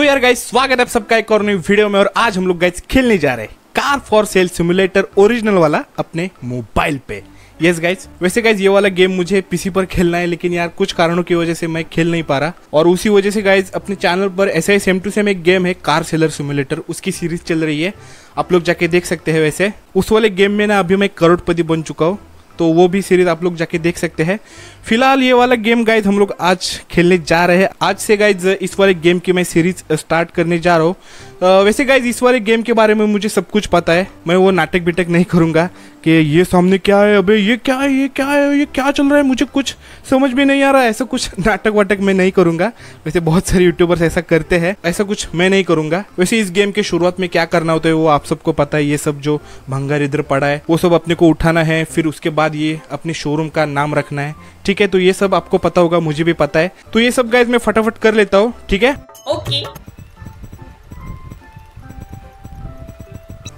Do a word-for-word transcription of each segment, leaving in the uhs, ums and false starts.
तो यार गाइस स्वागत है आप सबका एक और नई वीडियो में। और आज हम लोग गाइस खेलने जा रहे हैं car for sale simulator original वाला अपने मोबाइल पे। यस गाइस, वैसे गाइस ये वाला गेम मुझे पीसी पर खेलना है, लेकिन यार कुछ कारणों की वजह से मैं खेल नहीं पा रहा। और उसी वजह से गाइस अपने चैनल पर ऐसा ही सेम टू सेम एक गेम है कार सेलर सिमुलेटर, उसकी सीरीज चल रही है, आप लोग जाके देख सकते हैं। वैसे उस वाले गेम में ना अभी मैं करोड़पति बन चुका हूँ, तो वो भी सीरीज आप लोग जाके देख सकते हैं। फिलहाल ये वाला गेम गाइज हम लोग आज खेलने जा रहे हैं। आज से गाइज इस वाले गेम की मैं सीरीज स्टार्ट करने जा रहा हूँ। वैसे गाइज इस वाले गेम के बारे में मुझे सब कुछ पता है, मैं वो नाटक बिटक नहीं करूँगा कि ये सामने क्या है, अबे ये क्या है, ये क्या है, ये क्या चल रहा है, मुझे कुछ समझ में नहीं आ रहा है, ऐसा कुछ नाटक वाटक मैं नहीं करूँगा। वैसे बहुत सारे यूट्यूबर्स ऐसा करते हैं, ऐसा कुछ मैं नहीं करूँगा। वैसे इस गेम के शुरुआत में क्या करना होता है वो आप सबको पता है। ये सब जो भंगार इधर पड़ा है वो सब अपने को उठाना है, फिर उसके बाद ये अपने शोरूम का नाम रखना है, ठीक है। तो ये सब आपको पता होगा, मुझे भी पता है। तो ये सब गाइस मैं फटाफट कर लेता हूँ, ठीक है। ओके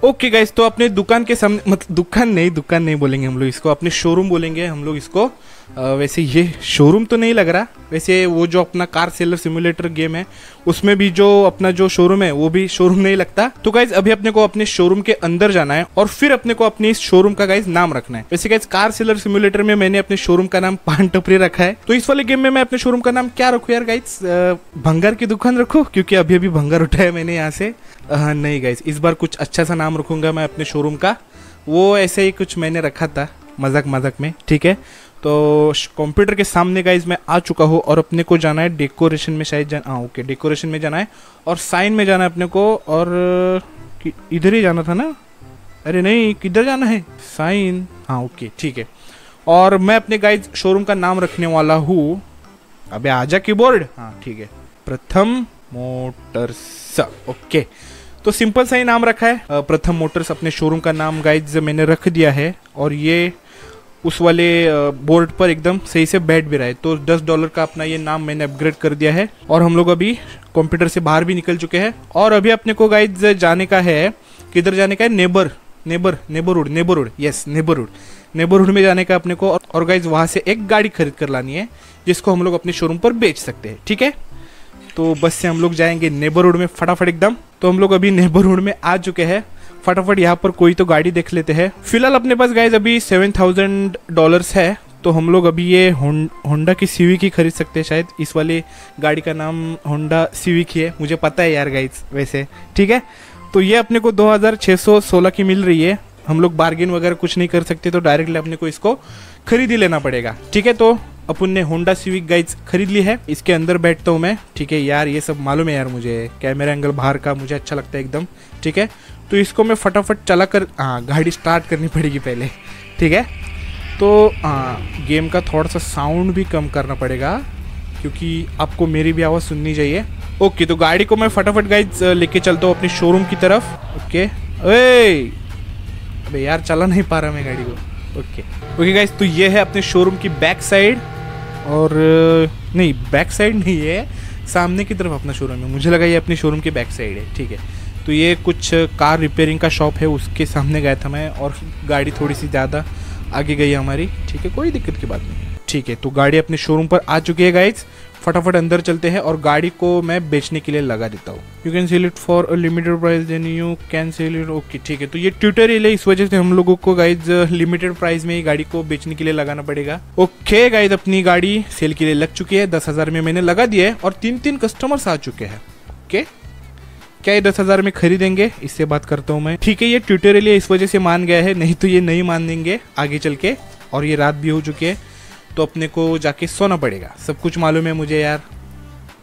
ओके गाइस, तो अपने दुकान के सामने, मतलब दुकान नहीं, दुकान नहीं बोलेंगे हम लोग इसको, अपने शोरूम बोलेंगे हम लोग इसको। आ, वैसे ये शोरूम तो नहीं लग रहा। वैसे वो जो अपना कार सेलर सिमुलेटर गेम है उसमें भी जो अपना जो शोरूम है वो भी शोरूम नहीं लगता। तो गाइज अभी अपने को अपने शोरूम के अंदर जाना है और फिर अपने को अपने इस शोरूम का गाइज नाम रखना है। वैसे गाइज कार सेलर सिमुलेटर में मैंने अपने शोरूम का नाम पान टपरी रखा है, तो इस वाले गेम में मैं अपने शोरूम का नाम क्या रखूँ यार गाइज, भंगार की दुकान रखूँ, क्योंकि अभी अभी भंगार उठाया मैंने यहाँ से। नहीं गाइज, इस बार कुछ अच्छा सा नाम रखूंगा मैं अपने शोरूम का, वो ऐसे ही कुछ मैंने रखा था मजाक मजाक में, ठीक है। तो कंप्यूटर के सामने गाइज मैं आ चुका हूँ और अपने को जाना है डेकोरेशन में, शायद जाना, हाँ ओके डेकोरेशन में जाना है और साइन में जाना है अपने को, और इधर ही जाना था ना, अरे नहीं किधर जाना है, साइन, हाँ ओके ठीक है। और मैं अपने गाइज शोरूम का नाम रखने वाला हूँ, अबे आजा कीबोर्ड, हाँ ठीक है, प्रथम मोटर्स, ओके। तो सिंपल सा ही नाम रखा है, प्रथम मोटर्स अपने शोरूम का नाम गाइज मैंने रख दिया है। और ये उस वाले बोर्ड पर एकदम सही से बैठ भी रहा है। तो दस डॉलर का अपना ये नाम मैंने अपग्रेड कर दिया है। और हम लोग अभी कंप्यूटर से बाहर भी निकल चुके हैं और अभी अपने को गाइज जाने का है, किधर जाने का है, neighbour neighbour neighbourhood neighbourhood yes neighbourhood neighbourhood में जाने का अपने को। और गाइज वहाँ से एक गाड़ी खरीद कर लानी है जिसको हम लोग अपने शोरूम पर बेच सकते हैं, ठीक है। तो बस से हम लोग जाएंगे नेबरहुड में फटाफट एकदम। तो हम लोग अभी नेबरहुड में आ चुके हैं, फटाफट यहाँ पर कोई तो गाड़ी देख लेते हैं। फिलहाल अपने पास गाइज अभी सेवन थाउजेंड डॉलर्स है, तो हम लोग अभी ये होंडा की सिविक ही खरीद सकते हैं। शायद इस वाले गाड़ी का नाम होंडा सिविक ही है, मुझे पता है यार गाइज, वैसे ठीक है। तो ये अपने को दो हज़ार छः सौ सोलह की मिल रही है, हम लोग बार्गेन वगैरह कुछ नहीं कर सकते, तो डायरेक्टली अपने को इसको खरीद ही लेना पड़ेगा, ठीक है। तो अपन ने होंडा सिविक गाइज खरीद ली है, इसके अंदर बैठता हूँ मैं, ठीक है। यार ये सब मालूम है यार मुझे, कैमरा एंगल बाहर का मुझे अच्छा लगता है एकदम, ठीक है। तो इसको मैं फटाफट चला कर, हाँ गाड़ी स्टार्ट करनी पड़ेगी पहले, ठीक है। तो हाँ गेम का थोड़ा सा साउंड भी कम करना पड़ेगा क्योंकि आपको मेरी भी आवाज़ सुननी चाहिए। ओके तो गाड़ी को मैं फटाफट गाइज लेके चलता हूँ अपने शोरूम की तरफ। ओके ओए अबे यार चला नहीं पा रहा मैं गाड़ी को। ओके ओके गाइज, तो ये है अपने शोरूम की बैक साइड, और नहीं बैक साइड नहीं है, सामने की तरफ अपना शोरूम है, मुझे लगा ये अपने शोरूम के बैक साइड है, ठीक है। तो ये कुछ कार रिपेयरिंग का शॉप है, उसके सामने गया था मैं और गाड़ी थोड़ी सी ज़्यादा आगे गई हमारी, ठीक है, कोई दिक्कत की बात नहीं, ठीक है। तो गाड़ी अपने शोरूम पर आ चुकी है गाइज, फटाफट अंदर चलते हैं और गाड़ी को मैं बेचने के लिए लगा देता हूँ। You can sell it for a limited price, then you can sell it, okay ठीक है। तो ये ट्यूटोरियल है, इस वजह से हम लोगों को गाइज लिमिटेड प्राइस में ही गाड़ी को बेचने के लिए लगाना पड़ेगा। ओके गाइज अपनी गाड़ी सेल के लिए लग चुकी है, दस हज़ार में मैंने लगा दिया है और तीन तीन कस्टमर्स आ चुके हैं। ओके क्या ये दस हज़ार में खरीदेंगे, इससे बात करता हूँ मैं, ठीक है। ये ट्यूटोरियल है, इस वजह से मान गया है, नहीं तो ये नहीं मानेंगे आगे चल के। और ये रात भी हो चुकी है तो अपने को जाके सोना पड़ेगा, सब कुछ मालूम है मुझे यार,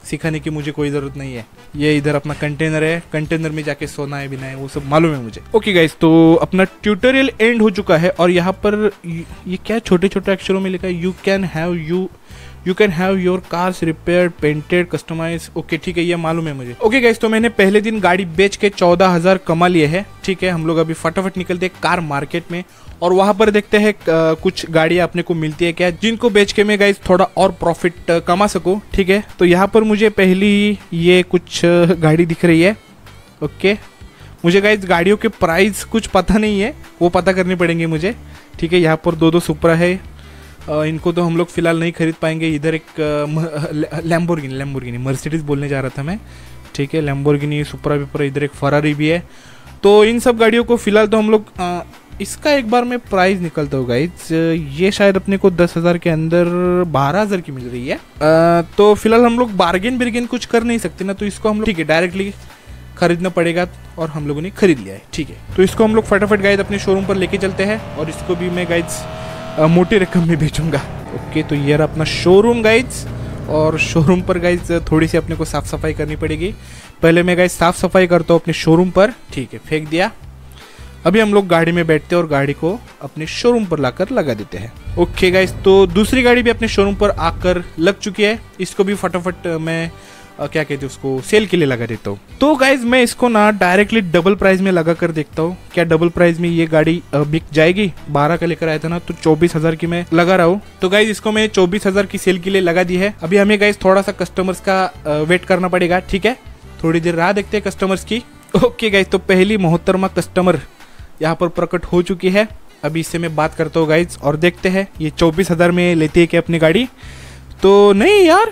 सिखाने की मुझे कोई ज़रूरत नहीं है। ये इधर अपना कंटेनर है, कंटेनर में जाके सोना है बिना है, वो सब मालूम है मुझे। ओके गाइस, तो अपना ट्यूटोरियल एंड हो चुका है और यहाँ पर ये क्या छोटे छोटे अक्षरों में लिखा है, you can have you you can have your cars repaired painted customise, okay ठीक है, ये मालूम है मुझे। ओके गाइस, तो मैंने पहले दिन गाड़ी बेच के चौदह हज़ार कमा लिए है, ठीक है। हम लोग अभी फटाफट निकलते हैं कार मार्केट में और वहाँ पर देखते हैं कुछ गाड़ियाँ अपने को मिलती है क्या, जिनको बेच के मैं गाइज थोड़ा और प्रॉफिट कमा सकूँ, ठीक है। तो यहाँ पर मुझे पहली ये कुछ गाड़ी दिख रही है। ओके मुझे गाइज गाड़ियों के प्राइस कुछ पता नहीं है, वो पता करने पड़ेंगे मुझे, ठीक है। यहाँ पर दो दो सुपरा है, इनको तो हम लोग फिलहाल नहीं खरीद पाएंगे। इधर एक लैम्बोर्गिनी लैम्बोर्गिनी मर्सिडीज़ बोलने जा रहा था मैं, ठीक है, लैम्बोर्गिनी, सुपरा विपरा, इधर एक फरारी भी है। तो इन सब गाड़ियों को फिलहाल तो हम लोग, इसका एक बार में प्राइस निकलता होगा गाइज, ये शायद अपने को दस हज़ार के अंदर बारह हज़ार की मिल रही है। आ, तो फिलहाल हम लोग बार्गेन बिर्गेन कुछ कर नहीं सकते ना, तो इसको हम लोग ठीक है डायरेक्टली खरीदना पड़ेगा और हम लोगों ने खरीद लिया है। ठीक है, तो इसको हम लोग फटाफट गाइज अपने शोरूम पर लेके चलते हैं और इसको भी मैं गाइज मोटी रकम में बेचूंगा। ओके, तो ये अपना शोरूम गाइज, और शोरूम पर गाइज थोड़ी सी अपने को साफ़ सफाई करनी पड़ेगी। पहले मैं गाइज साफ़ सफाई करता हूँ अपने शोरूम पर। ठीक है, फेंक दिया। अभी हम लोग गाड़ी में बैठते हैं और गाड़ी को अपने शोरूम पर लाकर लगा देते हैं। ओके गाइज, तो दूसरी गाड़ी भी अपने शोरूम पर आकर लग चुकी है। इसको भी फटाफट मैं क्या कहते हैं उसको, सेल के लिए लगा देता हूँ। तो गाइज मैं इसको ना डायरेक्टली डबल प्राइस में लगा कर देखता हूँ, क्या डबल प्राइस में ये गाड़ी बिक जाएगी। बारह का लेकर आया था ना, तो चौबीस हज़ार की मैं लगा रहा हूँ। तो गाइज इसको मैं चौबीस हज़ार की सेल के लिए लगा दी है। अभी हमें गाइज थोड़ा सा कस्टमर्स का वेट करना पड़ेगा। ठीक है, थोड़ी देर राह देखते हैं कस्टमर्स की। ओके गाइज, तो पहली मोहतरमा कस्टमर यहाँ पर प्रकट हो चुकी है। अभी इससे मैं बात करता हूँ गाइज और देखते हैं ये चौबीस हज़ार में लेती है क्या अपनी गाड़ी। तो नहीं यार,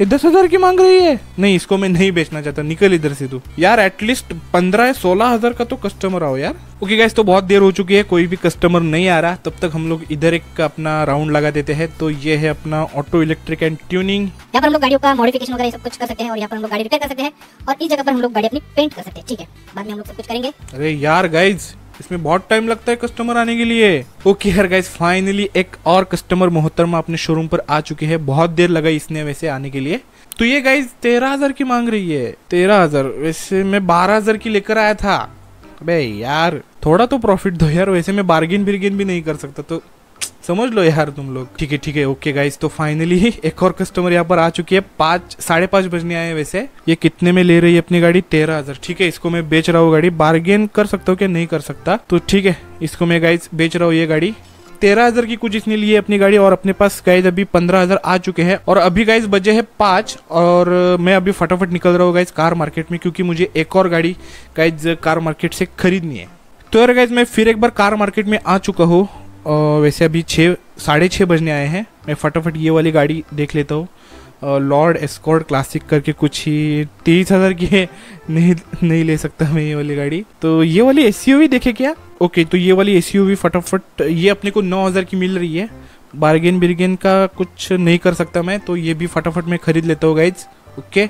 ये दस हज़ार की मांग रही है। नहीं, इसको मैं नहीं बेचना चाहता, निकल इधर से तू यार। एटलीस्ट पंद्रह या सोलह हज़ार का तो कस्टमर आओ यार। ओके गाइज, तो बहुत देर हो चुकी है, कोई भी कस्टमर नहीं आ रहा। तब तक हम लोग इधर एक अपना राउंड लगा देते हैं। तो ये है अपना ऑटो इलेक्ट्रिक एंड ट्यूनिंग, यहाँ पर हम लोग गाड़ियों का मॉडिफिकेशन वगैरह सब कुछ कर सकते हैं, और यहाँ पर हम लोग गाड़ी रिपेयर कर सकते हैं, और इस जगह पर हम लोग गाड़ी अपनी पेंट कर सकते हैं। ठीक है, बाद में हम लोग सब कुछ करेंगे। अरे यार गाइज, इसमें बहुत टाइम लगता है कस्टमर आने के लिए। ओके यार गाइज, फाइनली एक और कस्टमर मोहतरमा अपने शोरूम पर आ चुके हैं। बहुत देर लगा इसने वैसे आने के लिए। तो ये गाइज तेरह हजार की मांग रही है। तेरह हजार वैसे मैं बारह हजार की लेकर आया था। अबे यार थोड़ा तो प्रॉफिट दो यार, वैसे मैं बार्गेन बिर्गेन भी नहीं कर सकता, तो समझ लो यार तुम लोग। ठीक है ठीक है। ओके गाइज, तो फाइनली एक और कस्टमर यहाँ पर आ चुकी है। पाँच साढ़े पाँच बजने आए हैं। वैसे ये कितने में ले रही है अपनी गाड़ी? तेरह हज़ार। ठीक है, इसको मैं बेच रहा हूँ। गाड़ी बार्गेन कर सकता हूँ क्या? नहीं कर सकता। तो ठीक है, इसको मैं गाइज बेच रहा हूँ। ये गाड़ी तेरह हज़ार की कुछ इसने ली है अपनी गाड़ी, और अपने पास गाइज अभी पंद्रह हज़ार आ चुके हैं, और अभी गाइज बजे हैं पाँच, और मैं अभी फटाफट निकल रहा हूँ गाइज कार मार्केट में, क्योंकि मुझे एक और गाड़ी गाइज कार मार्केट से खरीदनी है। तो यार गाइज मैं फिर एक बार कार मार्केट में आ चुका हूँ। और वैसे अभी छः साढ़े छः बजने आए हैं। मैं फटाफट ये वाली गाड़ी देख लेता हूँ, लॉर्ड एस्कॉर्ट क्लासिक करके कुछ ही तीस हज़ार की है। नहीं नहीं ले सकता मैं ये वाली गाड़ी। तो ये वाली एसयूवी देखे क्या? ओके, तो ये वाली एसयूवी फटाफट, ये अपने को नौ हज़ार की मिल रही है। बार्गेन बिर्गेन का कुछ नहीं कर सकता मैं, तो ये भी फटाफट मैं खरीद लेता हूँ गाइज। ओके,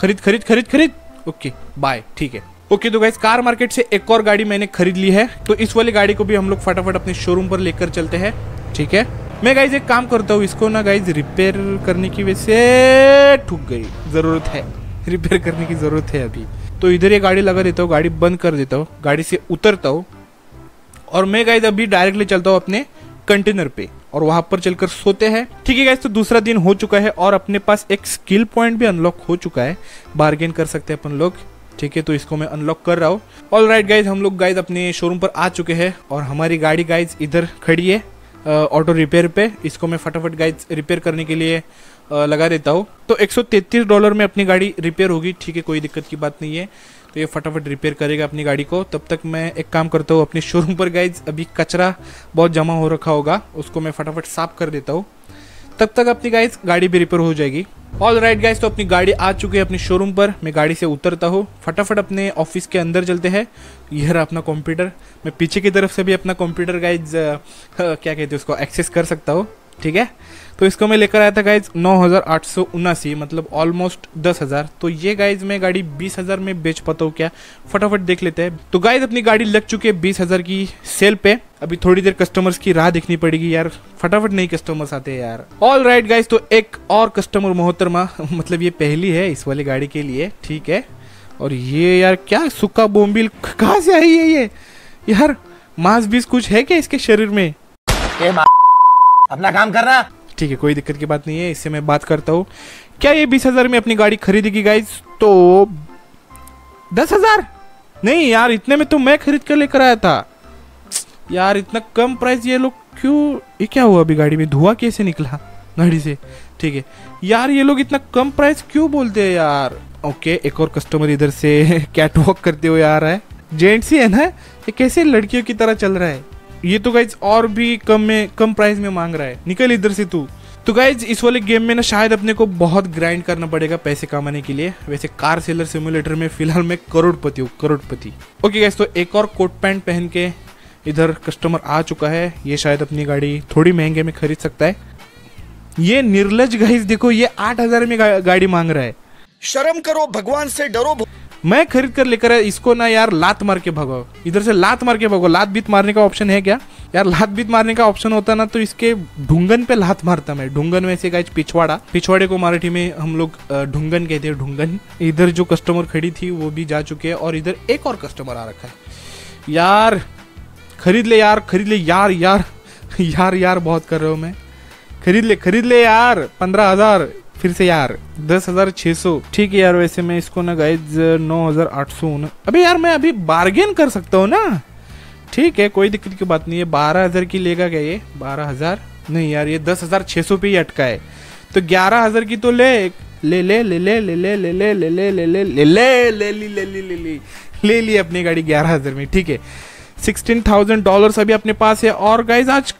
खरीद खरीद खरीद खरीद। Okay bye. ठीक है। ओके okay, तो गाइज कार मार्केट से एक और गाड़ी मैंने खरीद ली है, तो इस वाली गाड़ी को भी हम लोग फटाफट अपने शोरूम पर लेकर चलते हैं। ठीक है, मैं गाइज एक काम करता हूँ, इसको ना गाइज रिपेयर करने की वैसे ठुक गई, ज़रूरत है रिपेयर करने की, ज़रूरत है अभी। तो इधर ये गाड़ी लगा देता हूँ, गाड़ी बंद कर देता हूँ, गाड़ी से उतरता हूँ, और मैं गाइज अभी डायरेक्टली चलता हूँ अपने कंटेनर पे, और वहाँ पर चलकर सोते हैं। ठीक है गाइज, तो दूसरा दिन हो चुका है, और अपने पास एक स्किल पॉइंट भी अनलॉक हो चुका है। बार्गेन कर सकते हैं अपन लोग। ठीक है, तो इसको मैं अनलॉक कर रहा हूँ। ऑल राइट गाइज, हम लोग गाइज अपने शोरूम पर आ चुके हैं, और हमारी गाड़ी गाइज इधर खड़ी है ऑटो रिपेयर पे। इसको मैं फटाफट गाइज रिपेयर करने के लिए आ, लगा देता हूँ। तो एक सौ तैंतीस डॉलर में अपनी गाड़ी रिपेयर होगी। ठीक है, कोई दिक्कत की बात नहीं है। तो ये फटाफट रिपेयर करेगा अपनी गाड़ी को। तब तक मैं एक काम करता हूँ, अपने शोरूम पर गाइज अभी कचरा बहुत जमा हो रखा होगा, उसको मैं फटाफट साफ कर देता हूँ। तब तक अपनी गाइज गाड़ी भी रिपेयर हो जाएगी। ऑल राइट गाइज, तो अपनी गाड़ी आ चुकी है अपने शोरूम पर। मैं गाड़ी से उतरता हूँ, फटाफट अपने ऑफिस के अंदर चलते हैं। यह रहा अपना कंप्यूटर। मैं पीछे की तरफ से भी अपना कंप्यूटर गाइज क्या कहते हैं उसको एक्सेस कर सकता हूँ। ठीक है, तो इसको मैं लेकर आया था गाइज नौ हज़ार आठ सौ उनासी, मतलब ऑलमोस्ट दस हज़ार। तो ये गाइज मैं गाड़ी बीस हज़ार में बेच पाता हूँ क्या? फटाफट देख लेते हैं। तो गाइज अपनी गाड़ी लग चुकी है बीस हज़ार की सेल पे। अभी थोड़ी देर कस्टमर्स की राह देखनी पड़ेगी यार, फटाफट नहीं कस्टमर्स आते हैं यार। ऑल राइट गाइज, तो एक और कस्टमर मोहतरमा, मतलब ये पहली है इस वाली गाड़ी के लिए। ठीक है, और ये यार क्या सूखा बोम्बिल कहाँ से आई है ये यार? मांस बीस कुछ है क्या इसके शरीर में? अपना काम कर रहा। ठीक है, कोई दिक्कत की बात नहीं है। इससे मैं बात करता हूँ, क्या ये बीस हज़ार में अपनी गाड़ी खरीदेगी गाइज? तो दस हज़ार नहीं यार, इतने में तो मैं खरीद कर लेकर आया था यार। इतना कम प्राइस ये लोग क्यों? ये क्या हुआ? अभी गाड़ी में धुआं कैसे निकला गाड़ी से? ठीक है यार, ये लोग इतना कम प्राइस क्यों बोलते हैं यार? ओके, एक और कस्टमर इधर से कैट वॉक करते हुए आ रहा है। जेंट्स ही है ना ये, कैसे लड़कियों की तरह चल रहा है ये? तो गाइज और भी कम में कम प्राइस में मांग रहा है, निकल इधर से तू। तो गाइज इस वाले गेम में ना शायद अपने को बहुत ग्राइंड करना पड़ेगा पैसे कमाने के लिए। वैसे कार सेलर सिमुलेटर में फिलहाल मैं करोड़पति हूँ, करोड़पति। ओके गाइज, तो एक और कोट पैंट पहन के इधर कस्टमर आ चुका है। ये शायद अपनी गाड़ी थोड़ी महंगे में खरीद सकता है। ये निर्लज गाइज देखो, ये आठ हजार में गा, गाड़ी मांग रहा है। शर्म करो, भगवान से डरो। मैं खरीद कर लेकर आया इसको ना यार, लात मार के भगाओ, इधर से लात मार के भगाओ। लात बीत मारने का ऑप्शन है क्या यार? लात बीत मारने का ऑप्शन होता ना तो इसके ढुंगन पे लात मारता मैं। ढुंगन में से गाइज पिछवाड़ा, पिछवाड़े को मराठी में हम लोग ढुंगन कहते हैं, ढुंगन। इधर जो कस्टमर खड़ी थी वो भी जा चुके हैं और इधर एक और कस्टमर आ रखा है। यार खरीद ले यार, खरीद ले यार, यार यार यार बहुत कर रहा हूँ मैं। खरीद ले, खरीद ले यार। पंद्रह हजार फिर से यार, दस हजार छः सौ। ठीक है यार, वैसे मैं इसको ना गाइज नौ हजार आठ सौ। अबे यार मैं अभी बार्गेन कर सकता हूँ ना, ठीक है, कोई दिक्कत की बात नहीं है। बारह हजार की लेगा क्या ये? बारह हजार नहीं यार, ये दस हजार छः सौ पे ही अटका है, तो ग्यारह हजार की तो ले ले ले ले ले ले ले ले ले ले ले ले ले ले ले ली ले ली ले ली ले ली अपनी गाड़ी ग्यारह हजार में। ठीक है, सिक्सटीन थाउजेंड डॉलर्स अभी अपने पास है। और गाइज आज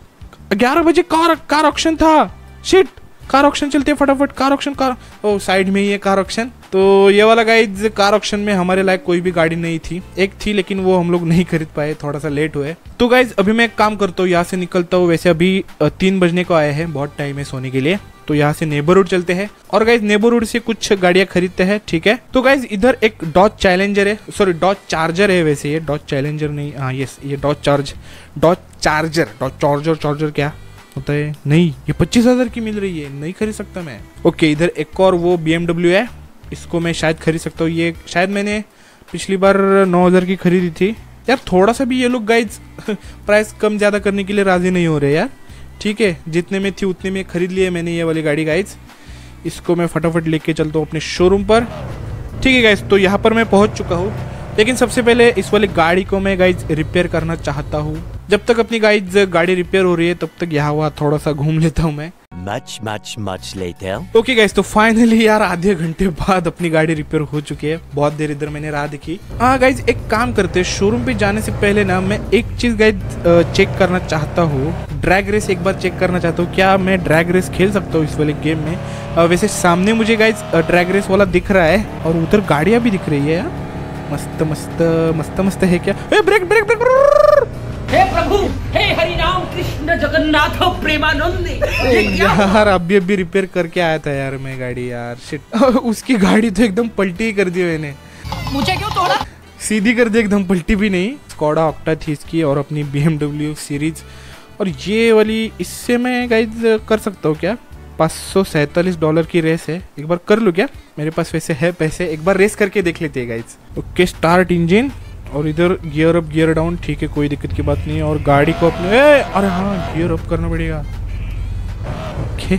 ग्यारह बजे कार कार ऑक्शन था। शिट, कार ऑक्शन चलते हैं फटाफट। कार ऑक्शन, कार ओ साइड में ही है कार ऑक्शन। तो ये वाला गाइज कार ऑक्शन में हमारे लायक कोई भी गाड़ी नहीं थी, एक थी लेकिन वो हम लोग नहीं खरीद पाए, थोड़ा सा लेट हुए। तो गाइज अभी मैं एक काम करता हूँ, यहाँ से निकलता हूँ। वैसे अभी तीन बजने को आया है, बहुत टाइम है सोने के लिए। तो यहाँ से नेबरहुड चलते हैं और गाइज नेबरहुड से कुछ गाड़ियाँ खरीदते हैं, ठीक है। तो गाइज इधर एक डॉज चैलेंजर है, सॉरी डॉज चार्जर है। वैसे ये डॉज चैलेंजर नहीं, हाँ यस ये Dodge charge Dodge Charger Dodge Charger Charger क्या होता है? नहीं, ये पच्चीस हजार की मिल रही है, नहीं खरीद सकता मैं। ओके, इधर एक और वो बी एम डब्ल्यू है, इसको मैं शायद खरीद सकता हूँ। ये शायद मैंने पिछली बार नौ हजार की खरीदी थी यार। थोड़ा सा भी ये लोग गाइज प्राइस कम ज़्यादा करने के लिए राजी नहीं हो रहे यार। ठीक है, जितने में थी उतने में खरीद लिए मैंने ये वाली गाड़ी गाइज। इसको मैं फटाफट लेके चलता हूँ अपने शोरूम पर। ठीक है गाइज, तो यहाँ पर मैं पहुँच चुका हूँ, लेकिन सबसे पहले इस वाली गाड़ी को मैं गाइज रिपेयर करना चाहता हूँ। जब तक अपनी गाइज गाड़ी रिपेयर हो रही है तब तक यहाँ हुआ थोड़ा सा घूम लेता हूँ मैं। मच मच मच लेते हैं। ओके गाइज, तो फाइनली यार आधे घंटे बाद अपनी गाड़ी रिपेयर हो चुकी है। बहुत देर इधर मैंने राह देखी। हाँ गाइज, एक काम करते हैं, शोरूम पे जाने से पहले ना मैं एक चीज गाइज चेक करना चाहता हूँ, ड्रैग रेस एक बार चेक करना चाहता हूँ। क्या मैं ड्रैग रेस खेल सकता हूँ इस वाले गेम में? वैसे सामने मुझे गाइज ड्रैग रेस वाला दिख रहा है और उधर गाड़ियाँ भी दिख रही है यार। मस्त मस्त मस्त मस्त है क्या? ए, ब्रेक ब्रेक ब्रेक। हे प्रभु, हे हरि राम कृष्ण जगन्नाथ प्रेमानंदी। यार अभी अभी रिपेयर करके आया था यार मैं गाड़ी यार। शिट, उसकी गाड़ी तो एकदम पलटी ही कर दी मैंने। मुझे क्यों तोड़ा? सीधी कर दी एकदम, पलटी भी नहीं। स्कोडा ऑक्टा थी इसकी और अपनी बी एम डब्ल्यू सीरीज। और ये वाली इससे मैं गाइज कर सकता हूँ क्या? पाँच सौ सैंतालीस डॉलर की रेस है, एक बार कर लूँ क्या? मेरे पास वैसे है पैसे, एक बार रेस करके देख लेते हैं गाइज। ओके, स्टार्ट इंजन और इधर गियर अप गियर डाउन, ठीक है, कोई दिक्कत की बात नहीं है। और गाड़ी को अपने ए, अरे हाँ गियर अप करना पड़ेगा। ओके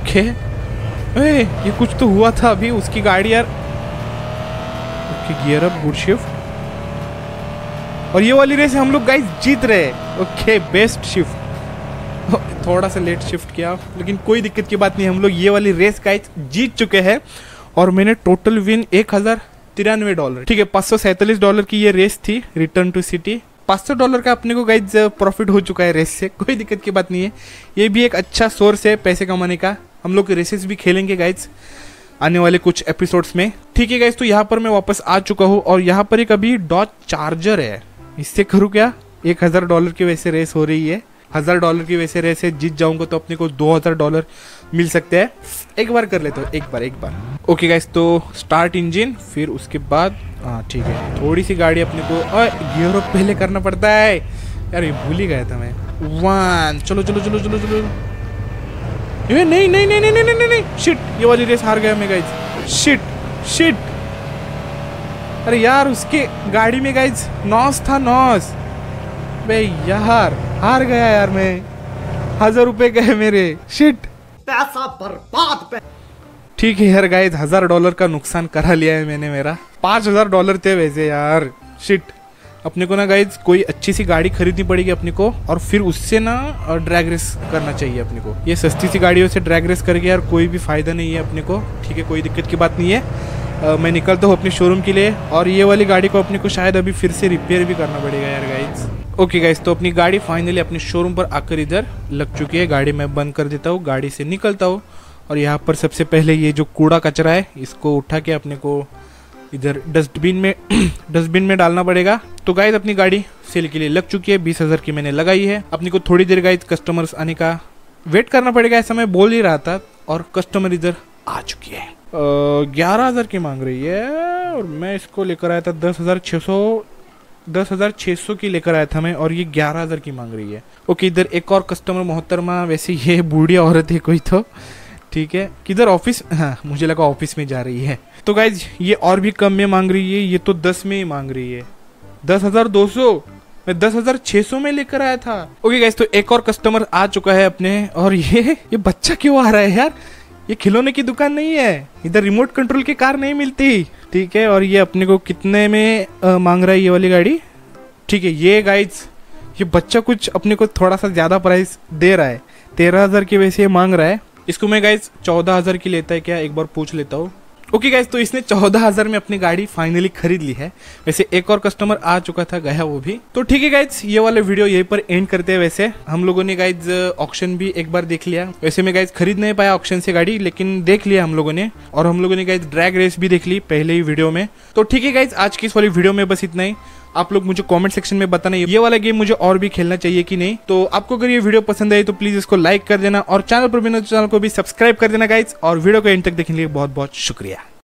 ओके, ए, ये कुछ तो हुआ था अभी उसकी गाड़ी यार। Okay, gear up, good shift. और ये वाली रेस हम लोग गाइज जीत रहे हैं। ओके, बेस्ट शिफ्ट, थोड़ा सा लेट शिफ्ट किया लेकिन कोई दिक्कत की बात नहीं, हम लोग ये वाली रेस गाइज जीत चुके हैं। और मैंने टोटल विन एक हज़ार तिरानवे डॉलर, ठीक है, पाँच सौ सैंतालीस डॉलर की ये रेस थी। रिटर्न टू सिटी, पाँच सौ डॉलर का अपने को गाइज प्रॉफिट हो चुका है रेस से, कोई दिक्कत की बात नहीं है। ये भी एक अच्छा सोर्स है पैसे कमाने का। हम लोग रेसेस भी खेलेंगे गाइज आने वाले कुछ एपिसोड्स में, ठीक है गाइज। तो यहाँ पर मैं वापस आ चुका हूँ और यहाँ पर एक अभी डॉज चार्जर है, इससे करूँ क्या? एक हज़ार डॉलर की वैसे रेस हो रही है, हज़ार डॉलर की वैसे रेस है। जीत जाऊँगा तो अपने को दो हज़ार डॉलर मिल सकते हैं। एक बार कर लेते हो, एक बार एक बार। ओके गाइज, तो स्टार्ट इंजन, फिर उसके बाद हाँ ठीक है, थोड़ी सी गाड़ी अपने को गियर ऑफ पहले करना पड़ता है यार, ये भूल ही गया था मैं। वन, चलो चलो चलो चलो चलो। ये नहीं नहीं नहीं नहीं नहीं नहीं, शिट, ये वाली रेस हार गया मैं गाइज। शिट शिट, अरे यार उसके गाड़ी में गाइज नॉस था, नॉस। बे यार हार गया यार मैं, हजार रुपए गए मेरे। शिट, पैसा बर्बाद। ठीक है यार गाइज, हजार डॉलर का नुकसान करा लिया है मैंने मेरा। पाँच हजार डॉलर थे वैसे यार। शिट, अपने को ना गाइज कोई अच्छी सी गाड़ी खरीदनी पड़ेगी अपने को और फिर उससे ना ड्रैग रेस करना चाहिए अपने को। ये सस्ती सी गाड़ियों से ड्रैग रेस करके यार कोई भी फायदा नहीं है अपने को, ठीक है, कोई दिक्कत की बात नहीं है। आ, मैं निकलता हूँ अपने शोरूम के लिए। और ये वाली गाड़ी को अपने को शायद अभी फिर से रिपेयर भी करना पड़ेगा यार गाइज। ओके गाइज, तो अपनी गाड़ी फाइनली अपने शोरूम पर आकर इधर लग चुकी है। गाड़ी मैं बंद कर देता हूँ, गाड़ी से निकलता हूँ और यहाँ पर सबसे पहले ये जो कूड़ा कचरा है इसको उठा के अपने को इधर डस्टबिन में डस्टबिन में डालना पड़ेगा। तो गाइज अपनी गाड़ी सेल के लिए लग चुकी है, बीस हज़ार की मैंने लगाई है। अपने को थोड़ी देर गाइज कस्टमर्स आने का वेट करना पड़ेगा, ऐसा मैं बोल ही रहा था। और कस्टमर इधर आ चुकी है, ग्यारह हज़ार की मांग रही है और मैं इसको लेकर आया था दस हज़ार छः सौ दस हज़ार छः सौ की लेकर आया था मैं, और ये ग्यारह हज़ार की मांग रही है। ओके, इधर एक और कस्टमर मोहतरमा, वैसे ये बूढ़ी औरत है कोई तो, ठीक है। किधर ऑफिस, हाँ मुझे लगा ऑफिस में जा रही है। तो गाइज ये और भी कम में मांग रही है, ये तो दस में ही मांग रही है, दस हज़ार दो सौ मैं दस हज़ार छः सौ में लेकर आया था। ओके गाइज, तो एक और कस्टमर आ चुका है अपने। और ये ये बच्चा क्यों आ रहा है यार, ये खिलौने की दुकान नहीं है, इधर रिमोट कंट्रोल की कार नहीं मिलती, ठीक है। और ये अपने को कितने में आ, मांग रहा है ये वाली गाड़ी, ठीक है। ये गाइज ये बच्चा कुछ अपने को थोड़ा सा ज़्यादा प्राइस दे रहा है, तेरह हज़ार के वैसे ये मांग रहा है। इसको मैं गाइज चौदह हज़ार की लेता है क्या, एक बार पूछ लेता हूँ। ओके गाइज, तो इसने चौदह हज़ार में अपनी गाड़ी फाइनली खरीद ली है। वैसे एक और कस्टमर आ चुका था, गया वो भी। तो ठीक है गाइज, ये वाला वीडियो यहीं पर एंड करते हैं। वैसे हम लोगों ने गाइज ऑक्शन भी एक बार देख लिया, वैसे मैं गाइज खरीद नहीं पाया ऑक्शन से गाड़ी, लेकिन देख लिया हम लोगों ने। और हम लोगों ने गाइज ड्रैग रेस भी देख ली पहले ही वीडियो में। तो ठीक है गाइज, आज की इस वाली वीडियो में बस इतना ही। आप लोग मुझे कमेंट सेक्शन में बताना ये वाला गेम मुझे और भी खेलना चाहिए कि नहीं। तो आपको अगर ये वीडियो पसंद आई तो प्लीज इसको लाइक कर देना और चैनल पर भी चैनल को भी सब्सक्राइब कर देना गाइज। और वीडियो को एंड तक देखने के लिए बहुत बहुत शुक्रिया।